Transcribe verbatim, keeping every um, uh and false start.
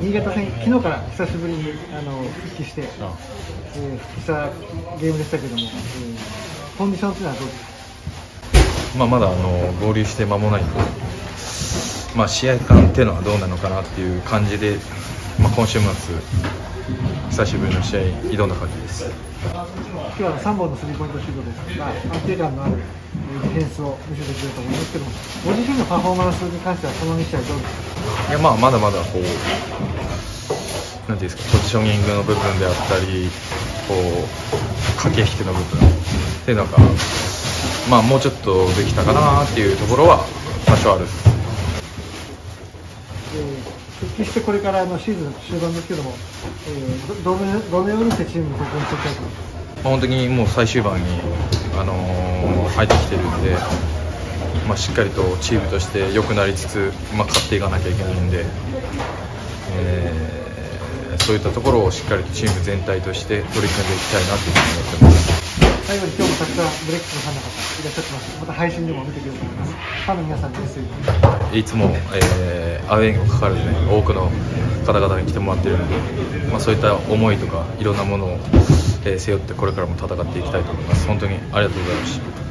新潟戦、昨日から久しぶりにあの復帰して、ああえー、復帰したゲームでしたけども、えー、コンディションというのはどうですか？まあまだあの合流して間もないので、まあ、試合感というのはどうなのかなという感じで、まあ、今週末、久しぶりの試合挑んだ感じです。今日はさんぼんのスリーポイントシュートです、まあ、安定感のあるディフェンスを見せてくれると思いますけども、ご自身のパフォーマンスに関しては、このに試合どうですか？いや、まあ、まだまだこう、なんていうんですか、ポジショニングの部分であったり、こう駆け引きの部分っていうのが、まあ、もうちょっとできたかなっていうところは多少あるです。復帰してこれからのシーズン終盤ですけども、えー、ど, どのようにしてチームの方向にしていきたいと思いますか？本当にもう最終盤に、あのー、入ってきているので、まあ、しっかりとチームとして良くなりつつ、まあ、勝っていかなきゃいけないので、えー、そういったところをしっかりとチーム全体として取り組んでいきたいなというふうに思っています。最後に今日もたくさんブレックスのファンの方いらっしゃってます。また配信でも見てくれると思います。ファンの皆さんです。いつも、えー、アウェイにもかかる、ね、多くの方々に来てもらっているので、まあ、そういった思いとかいろんなものを、えー、背負ってこれからも戦っていきたいと思います。本当にありがとうございました。